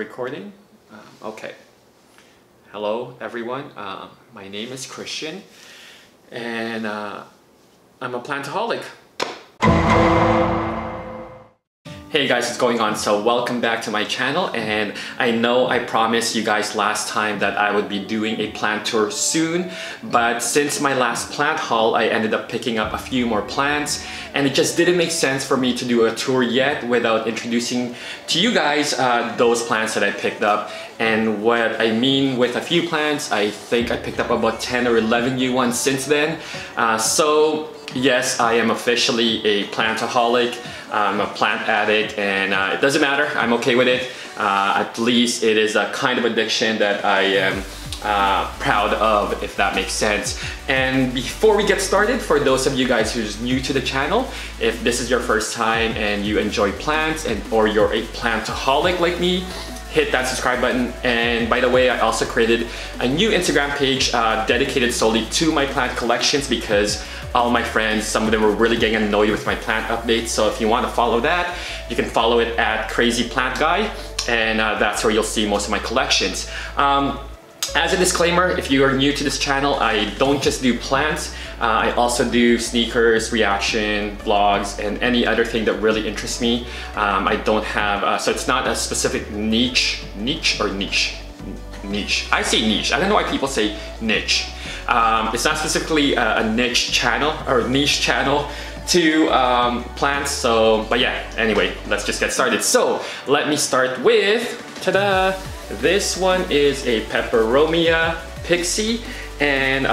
Recording? Okay. Hello everyone, my name is Christian and I'm a plantaholic. Hey guys, what's going on? So welcome back to my channel, and I know I promised you guys last time that I would be doing a plant tour soon, but since my last plant haul I ended up picking up a few more plants and it just didn't make sense for me to do a tour yet without introducing to you guys those plants that I picked up. And what I mean with a few plants, I think I picked up about 10 or 11 new ones since then. So yes, I am officially a plantaholic. I'm a plant addict, and it doesn't matter, I'm okay with it. At least it is a kind of addiction that I am proud of, if that makes sense. And before we get started, for those of you guys who's new to the channel, if this is your first time and you enjoy plants and or you're a plantaholic like me, hit that subscribe button. And by the way, I also created a new Instagram page dedicated solely to my plant collections, because all my friends, some of them were really getting annoyed with my plant updates. So if you want to follow that, you can follow it at Crazy Plant Guy, and that's where you'll see most of my collections. As a disclaimer, if you are new to this channel, I don't just do plants. I also do sneakers, reaction, vlogs, and any other thing that really interests me. I don't have, so it's not a specific niche. I say niche. I don't know why people say niche. It's not specifically a niche channel or niche channel to plants. So, but yeah, anyway, let's just get started. So let me start with, ta-da! This one is a Peperomia Pixie, and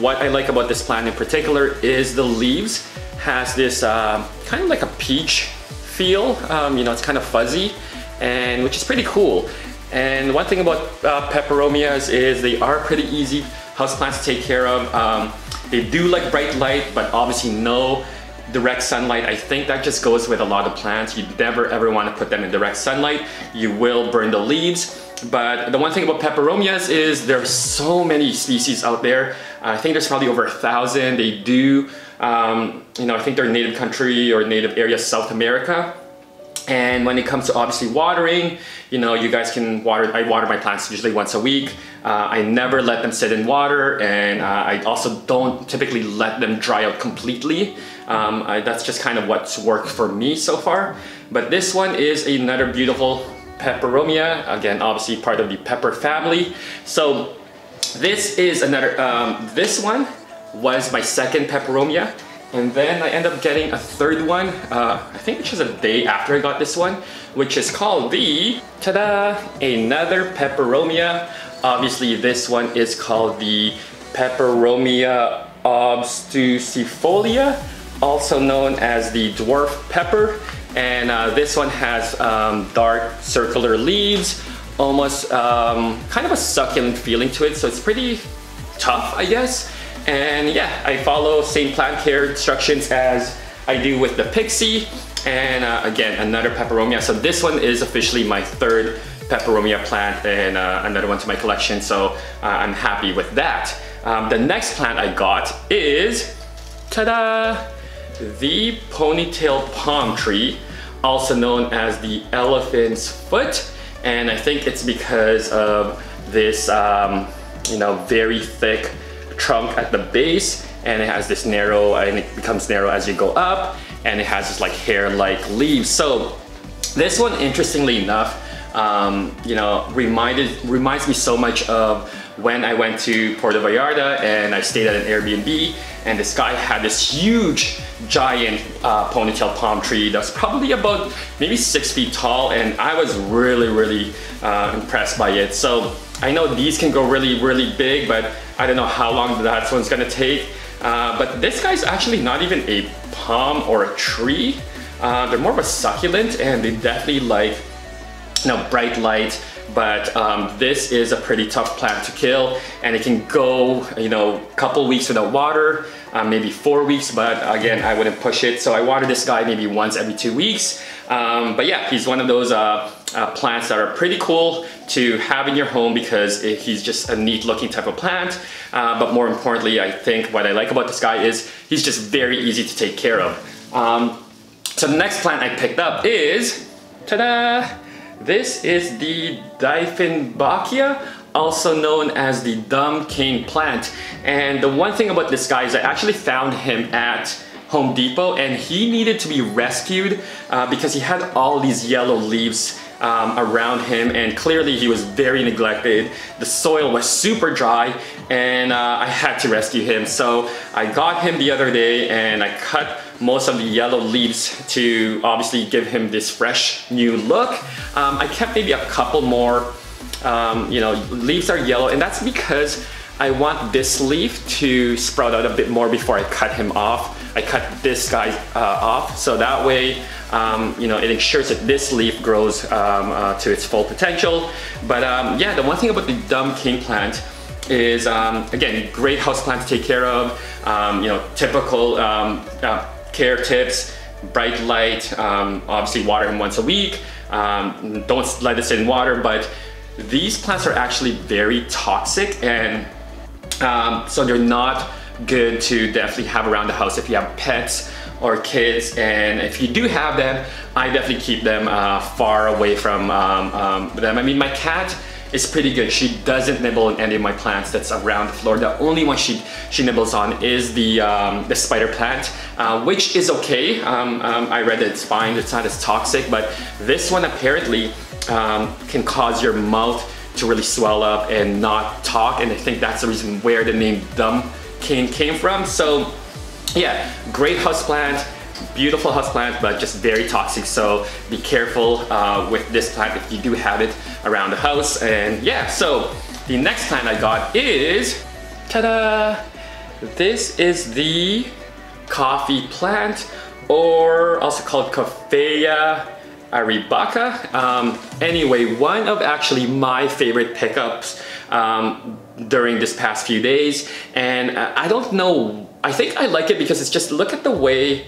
what I like about this plant in particular is the leaves has this kind of like a peach feel, you know, it's kind of fuzzy, and which is pretty cool. And one thing about Peperomias is they are pretty easy houseplants to take care of. They do like bright light, but obviously no direct sunlight. I think that just goes with a lot of plants. You never ever want to put them in direct sunlight. You will burn the leaves. But the one thing about Peperomias is there are so many species out there. I think there's probably over 1,000. They do, you know, I think their native country or native area is South America. And when it comes to obviously watering, you know, you guys can water, I water my plants usually once a week. I never let them sit in water, and I also don't typically let them dry out completely. That's just kind of what's worked for me so far. But this one is another beautiful Peperomia, again obviously part of the pepper family. So this is another, this one was my second Peperomia, and then I end up getting a third one, I think which is a day after I got this one, which is called the, ta-da, another Peperomia. Obviously this one is called the Peperomia Obtusifolia, also known as the dwarf pepper. And this one has dark circular leaves, almost kind of a succulent feeling to it, so it's pretty tough, I guess. And yeah, I follow same plant care instructions as I do with the Pixie. And again, another Peperomia. So this one is officially my third Peperomia plant, and another one to my collection, so I'm happy with that. The next plant I got is, ta-da! The Ponytail Palm Tree, also known as the elephant's foot. And I think it's because of this, you know, very thick trunk at the base, and it has this narrow, and it becomes narrow as you go up, and it has this like hair-like leaves. So this one, interestingly enough, you know, reminds me so much of when I went to Puerto Vallarta and I stayed at an Airbnb, and this guy had this huge giant ponytail palm tree that's probably about maybe 6 feet tall, and I was really impressed by it. So I know these can go really big, but I don't know how long that one's gonna take. But this guy's actually not even a palm or a tree, they're more of a succulent, and they definitely like, you know, bright light. But this is a pretty tough plant to kill, and it can go, you know, a couple weeks without water, maybe 4 weeks, but again, I wouldn't push it. So I water this guy maybe once every 2 weeks. But yeah, he's one of those plants that are pretty cool to have in your home, because he's just a neat looking type of plant. But more importantly, I think what I like about this guy is he's just very easy to take care of. So the next plant I picked up is, ta-da! This is the Dieffenbachia, also known as the dumb cane plant. And the one thing about this guy is I actually found him at Home Depot, and he needed to be rescued because he had all these yellow leaves around him, and clearly he was very neglected. The soil was super dry, and I had to rescue him. So I got him the other day, and I cut most of the yellow leaves to obviously give him this fresh new look. I kept maybe a couple more. You know, leaves are yellow, and that's because I want this leaf to sprout out a bit more before I cut him off. I cut this guy off, so that way, you know, it ensures that this leaf grows to its full potential. But yeah, the one thing about the dumb cane plant is, again, great houseplant to take care of. You know, typical care tips: bright light, obviously water him once a week. Don't let this in water, but these plants are actually very toxic, and so they're not good to definitely have around the house if you have pets or kids. And if you do have them, I definitely keep them far away from them. I mean, my cat is pretty good. She doesn't nibble on any of my plants that's around the floor. The only one she nibbles on is the spider plant, which is okay. I read that it's fine, it's not as toxic, but this one apparently can cause your mouth to really swell up and not talk, and I think that's the reason where the name dumb cane came from. So yeah, great houseplant, beautiful houseplant, but just very toxic, so be careful with this plant if you do have it around the house. And yeah, so the next plant I got is, ta-da! This is the coffee plant, or also called Coffea Arabica. Anyway, one of actually my favorite pickups during this past few days, and I don't know, I think I like it because it's just, look at the way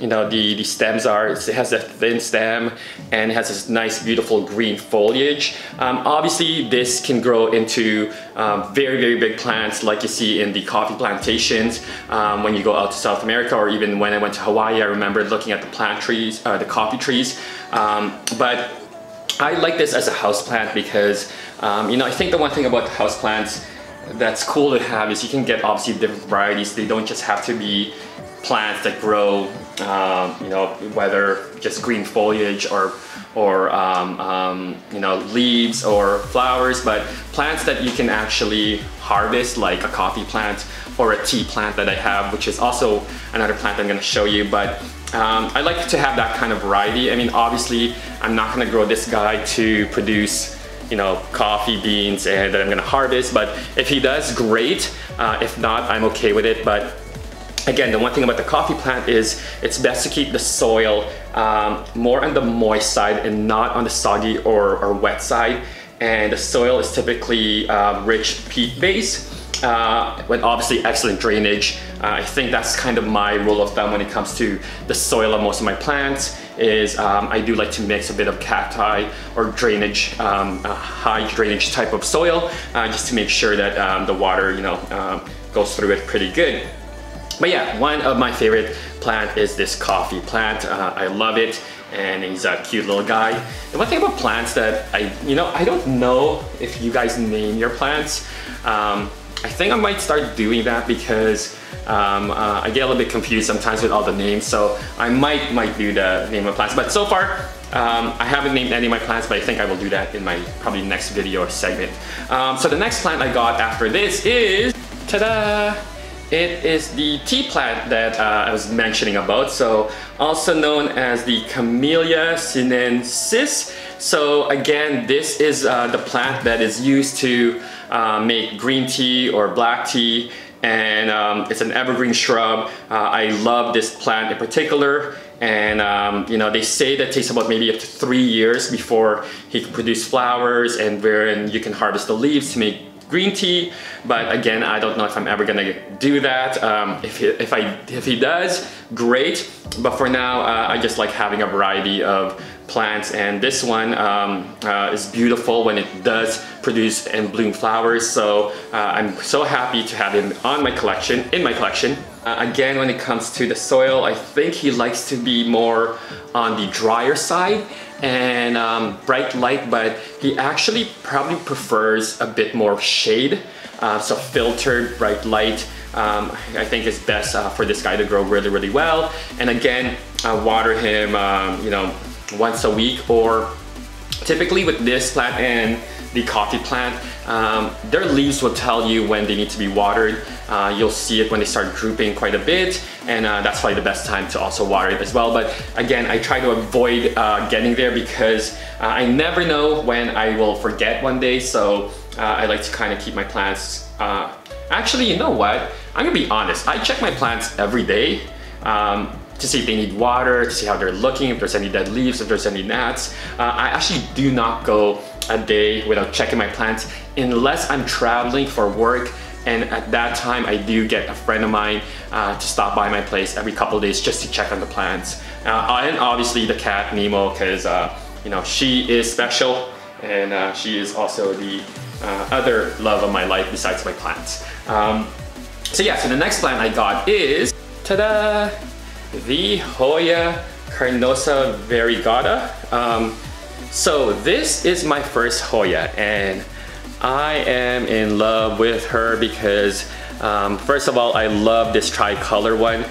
you know, the stems are, it has a thin stem and it has this nice beautiful green foliage. Obviously this can grow into very, very big plants like you see in the coffee plantations when you go out to South America, or even when I went to Hawaii, I remember looking at the plant trees, the coffee trees. But I like this as a houseplant because, you know, I think the one thing about houseplants that's cool to have is you can get obviously different varieties. They don't just have to be plants that grow, you know, whether just green foliage or you know, leaves or flowers, but plants that you can actually harvest, like a coffee plant or a tea plant that I have, which is also another plant I'm going to show you. But I like to have that kind of variety. I mean, obviously I'm not going to grow this guy to produce, you know, coffee beans and that I'm going to harvest, but if he does, great. If not, I'm okay with it. But again, the one thing about the coffee plant is it's best to keep the soil more on the moist side and not on the soggy or wet side. And the soil is typically rich peat base with obviously excellent drainage. I think that's kind of my rule of thumb when it comes to the soil of most of my plants is I do like to mix a bit of cacti or drainage, a high drainage type of soil, just to make sure that the water, you know, goes through it pretty good. But yeah, one of my favorite plant is this coffee plant. I love it, and he's a cute little guy. The one thing about plants that I don't know if you guys name your plants. I think I might start doing that because I get a little bit confused sometimes with all the names. So I might do the name of plants. But so far, I haven't named any of my plants, but I think I will do that in my probably next video or segment. So the next plant I got after this is, ta-da! It is the tea plant that I was mentioning about, so also known as the Camellia sinensis. So again, this is the plant that is used to make green tea or black tea, and it's an evergreen shrub. I love this plant in particular, and you know, they say that it takes about maybe up to 3 years before he can produce flowers, and wherein you can harvest the leaves to make green tea. But again, I don't know if I'm ever gonna do that. If he does, great. But for now, I just like having a variety of plants, and this one is beautiful when it does produce and bloom flowers. So I'm so happy to have him on my collection, in my collection. Again, when it comes to the soil, I think he likes to be more on the drier side. and bright light, but he actually probably prefers a bit more shade. So filtered bright light I think is best for this guy to grow really, really well. And again, water him you know, once a week, or typically with this plant and the coffee plant, their leaves will tell you when they need to be watered. You'll see it when they start drooping quite a bit, and that's probably the best time to also water it as well. But again, I try to avoid getting there because I never know when I will forget one day. So I like to kind of keep my plants. Actually, you know what? I'm gonna be honest. I check my plants every day to see if they need water, to see how they're looking, if there's any dead leaves, if there's any gnats. I actually do not go a day without checking my plants unless I'm traveling for work, and at that time I do get a friend of mine to stop by my place every couple of days just to check on the plants, and obviously the cat Nemo, because you know, she is special, and she is also the other love of my life besides my plants. So yeah, so the next plant I got is, ta-da, the Hoya Carnosa Variegata. So this is my first Hoya, and I am in love with her because first of all, I love this tricolor one.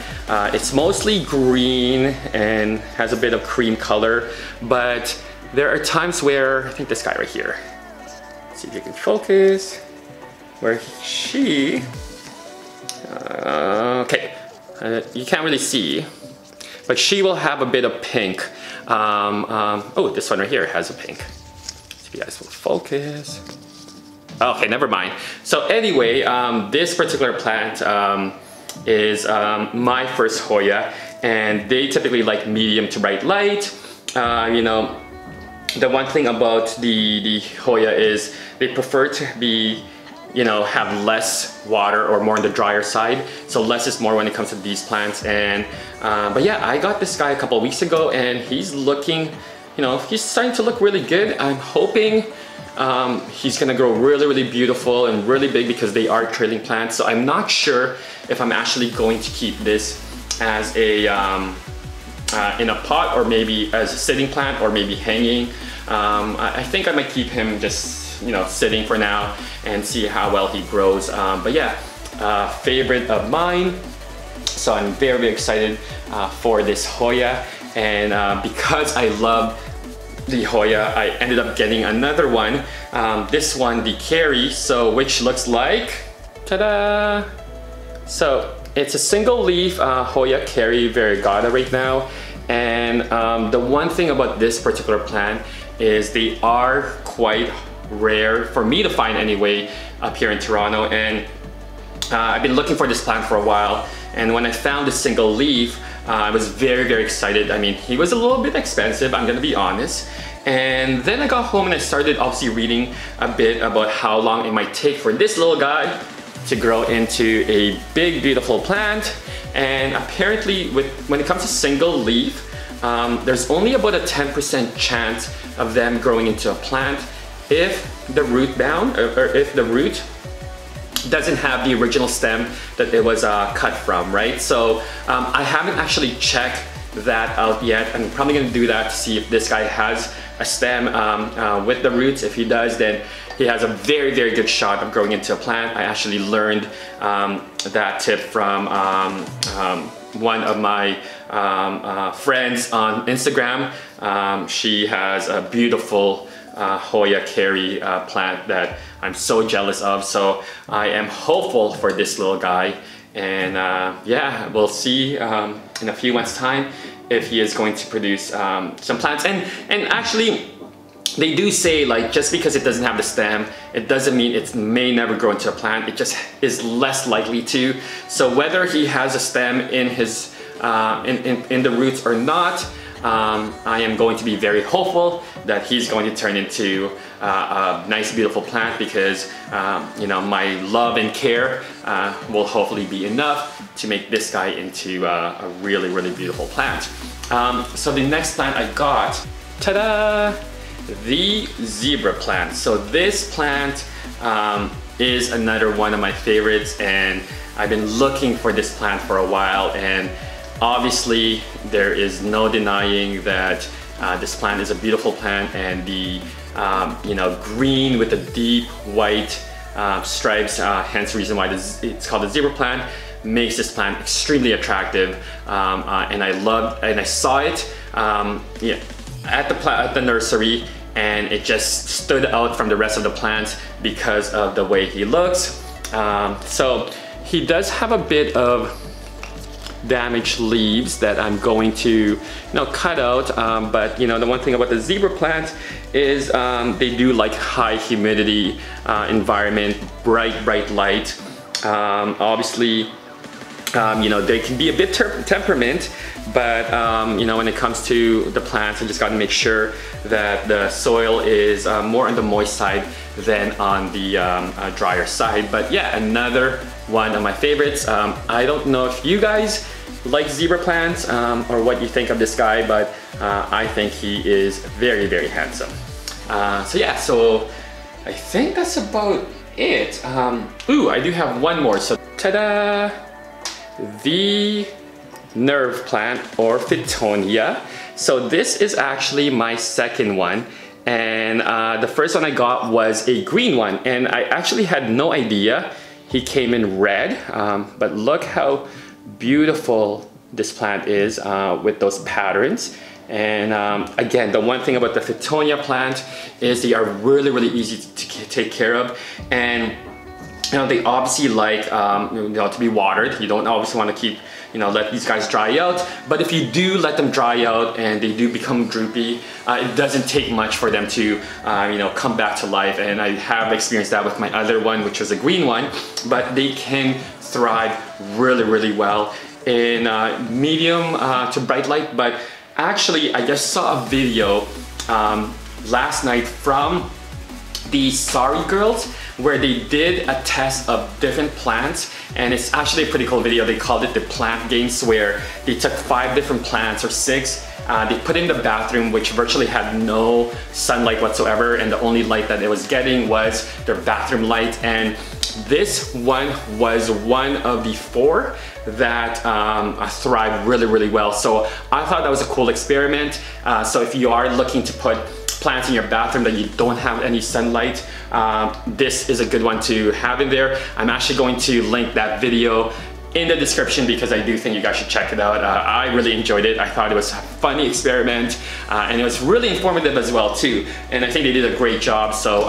It's mostly green and has a bit of cream color, but there are times where, I think this guy right here, let's see if you can focus, where she, okay, you can't really see, but she will have a bit of pink. Oh, this one right here has a pink. If you guys will focus. Okay, never mind. So anyway, this particular plant is my first Hoya, and they typically like medium to bright light. You know, the one thing about the Hoya is they prefer to be, you know, have less water or more on the drier side. So less is more when it comes to these plants. And but yeah, I got this guy a couple of weeks ago, and he's looking, you know, he's starting to look really good. I'm hoping he's gonna grow really, really beautiful and really big because they are trailing plants. So I'm not sure if I'm actually going to keep this as a in a pot, or maybe as a sitting plant, or maybe hanging. I think I might keep him just, you know, sitting for now and see how well he grows. But yeah, favorite of mine. So I'm very, very excited for this Hoya, and because I love the Hoya, I ended up getting another one. This one, the Kerri, so which looks like, ta-da! So it's a single leaf Hoya Kerri Variegata right now, and the one thing about this particular plant is they are quite rare for me to find anyway up here in Toronto, and I've been looking for this plant for a while, and when I found this single leaf, I was very, very excited. I mean, he was a little bit expensive, I'm gonna be honest, and then I got home and I started obviously reading a bit about how long it might take for this little guy to grow into a big beautiful plant. And apparently when it comes to single leaf, there's only about a 10% chance of them growing into a plant if the root bound, or if the root doesn't have the original stem that it was cut from, right? So I haven't actually checked that out yet. I'm probably gonna do that to see if this guy has a stem with the roots. If he does, then he has a very, very good shot of growing into a plant. I actually learned that tip from one of my friends on Instagram. She has a beautiful Hoya Kerri plant that I'm so jealous of, so I am hopeful for this little guy. And yeah, we'll see in a few months time if he is going to produce some plants. And actually, they do say, like, just because it doesn't have the stem, it doesn't mean it may never grow into a plant. It just is less likely to. So whether he has a stem in his in the roots or not, I am going to be very hopeful that he's going to turn into a nice, beautiful plant, because you know, my love and care will hopefully be enough to make this guy into a really, really beautiful plant. So the next plant I got, ta-da, the zebra plant. So this plant is another one of my favorites, and I've been looking for this plant for a while, and obviously, there is no denying that This plant is a beautiful plant, and the green with the deep white stripes, hence the reason why it's called the zebra plant, makes this plant extremely attractive. And I saw it at the nursery, and it just stood out from the rest of the plants because of the way he looks. So he does have a bit of damaged leaves that I'm going to cut out, but the one thing about the zebra plant is they do like high humidity environment, bright light. Obviously they can be a bit temperament, but when it comes to the plants, I just got to make sure that the soil is more on the moist side than on the drier side. But yeah, another one of my favorites. I don't know if you guys like zebra plants or what you think of this guy, but I think he is very, very handsome. So yeah, so I think that's about it. Ooh, I do have one more. So ta-da! The nerve plant, or Fittonia. So this is actually my second one, and the first one I got was a green one, and I actually had no idea he came in red. But look how beautiful this plant is with those patterns. And again, the one thing about the Fittonia plant is they are really easy to take care of, and they obviously like to be watered. You don't obviously want to keep let these guys dry out, but if you do let them dry out and they do become droopy, it doesn't take much for them to come back to life. And I have experienced that with my other one, which was a green one, but they can thrive really well in medium to bright light. But actually, I just saw a video last night from the Sorry Girls, where they did a test of different plants, and it's actually a pretty cool video. They called it the Plant Game Swear. They took 5 different plants, or 6, they put in the bathroom, which virtually had no sunlight whatsoever, and the only light that it was getting was their bathroom light. And this one was one of the 4 that thrive really well. So I thought that was a cool experiment. So if you are looking to put plants in your bathroom that you don't have any sunlight, this is a good one to have in there. I'm actually going to link that video in the description because I do think you guys should check it out. I really enjoyed it. I thought it was a funny experiment, and it was really informative as well too, and I think they did a great job. So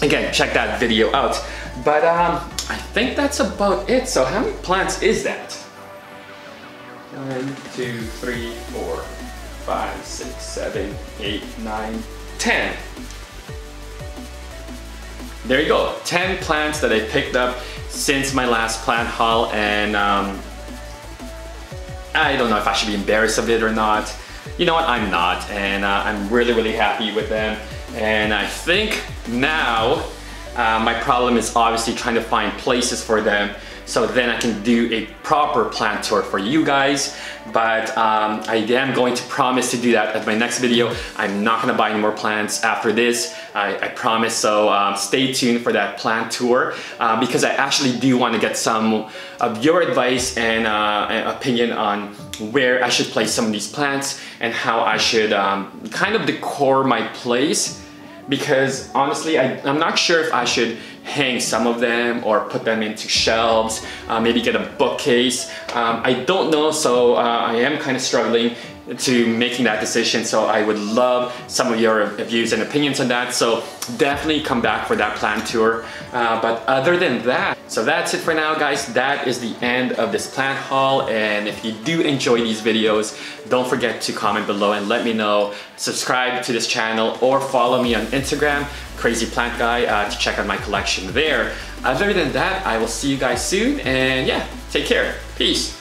again, check that video out. But I think that's about it. So how many plants is that? 1, 2, 3, 4 5, 6, 7, 8, 9, 10. There you go, 10 plants that I picked up since my last plant haul, and I don't know if I should be embarrassed of it or not. You know what, I'm not, and I'm really happy with them. And I think now my problem is obviously trying to find places for them, so then I can do a proper plant tour for you guys. But I am going to promise to do that at my next video. I'm not gonna buy any more plants after this, I promise. So stay tuned for that plant tour, because I actually do want to get some of your advice and opinion on where I should place some of these plants and how I should kind of decor my place. Because honestly, I'm not sure if I should hang some of them or put them into shelves, maybe get a bookcase. I don't know, so I am kind of struggling to making that decision. So I would love some of your views and opinions on that, so definitely come back for that plant tour. But other than that, so that's it for now, guys. That is the end of this plant haul, and if you do enjoy these videos, don't forget to comment below and let me know. Subscribe to this channel or follow me on Instagram, Crazy Plant Guy, to check out my collection there. Other than that, I will see you guys soon, and yeah, take care. Peace.